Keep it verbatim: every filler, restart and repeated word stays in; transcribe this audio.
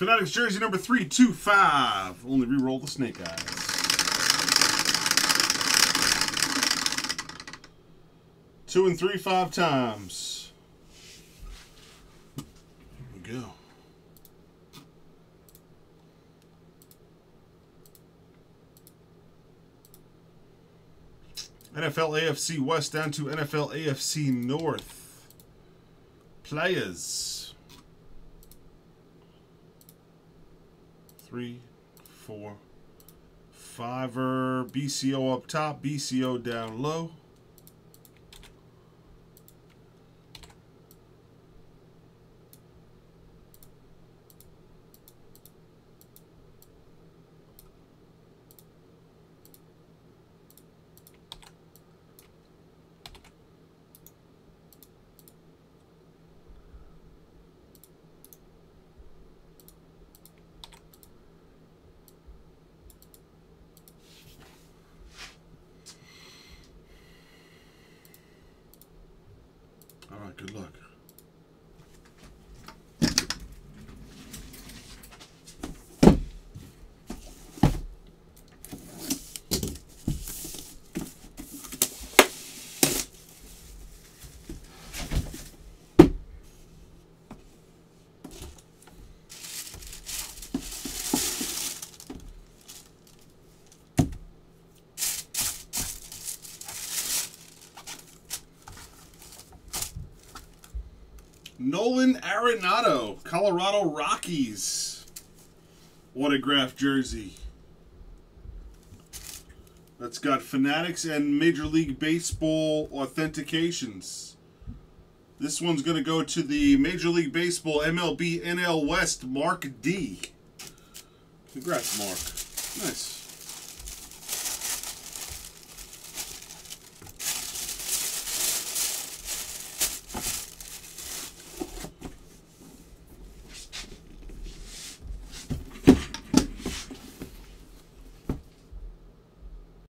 Fanatics jersey number three two five. Only re-roll the snake eyes. Two and three, five times. There we go. N F L A F C West down to N F L A F C North. Players. Three, four, fiver. B C O up top, B C O down low. Good luck. Nolan Arenado, Colorado Rockies autographed jersey. That's got Fanatics and Major League Baseball authentications. This one's going to go to the Major League Baseball M L B N L West, Mark D. Congrats, Mark. Nice.